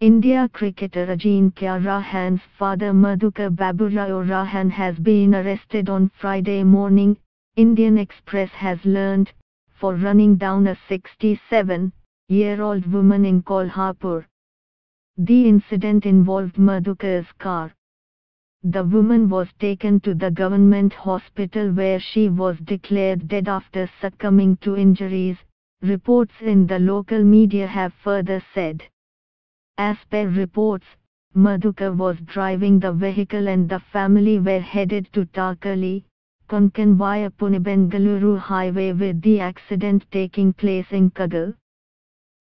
India cricketer Ajinkya Rahane's father Madhukar Baburao Rahane has been arrested on Friday morning, Indian Express has learned, for running down a 67-year-old woman in Kolhapur. The incident involved Madhukar's car. The woman was taken to the government hospital where she was declared dead after succumbing to injuries, reports in the local media have further said. As per reports, Madhukar was driving the vehicle and the family were headed to Takali, Konkan via Pune Bengaluru highway with the accident taking place in Kagal.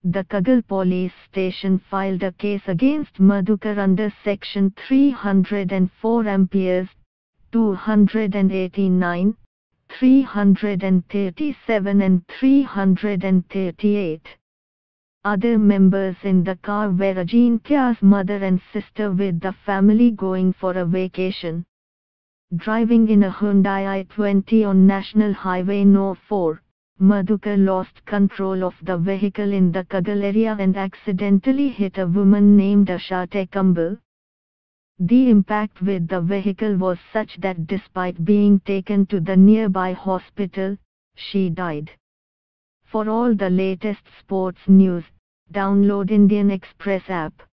The Kagal police station filed a case against Madhukar under section 304 Amperes, 289, 337 and 338. Other members in the car were Ajinkya's mother and sister with the family going for a vacation. Driving in a Hyundai i20 on National Highway No. 4, Madhukar lost control of the vehicle in the Kagal area and accidentally hit a woman named Ashate Kambal. The impact with the vehicle was such that despite being taken to the nearby hospital, she died. For all the latest sports news, download Indian Express app.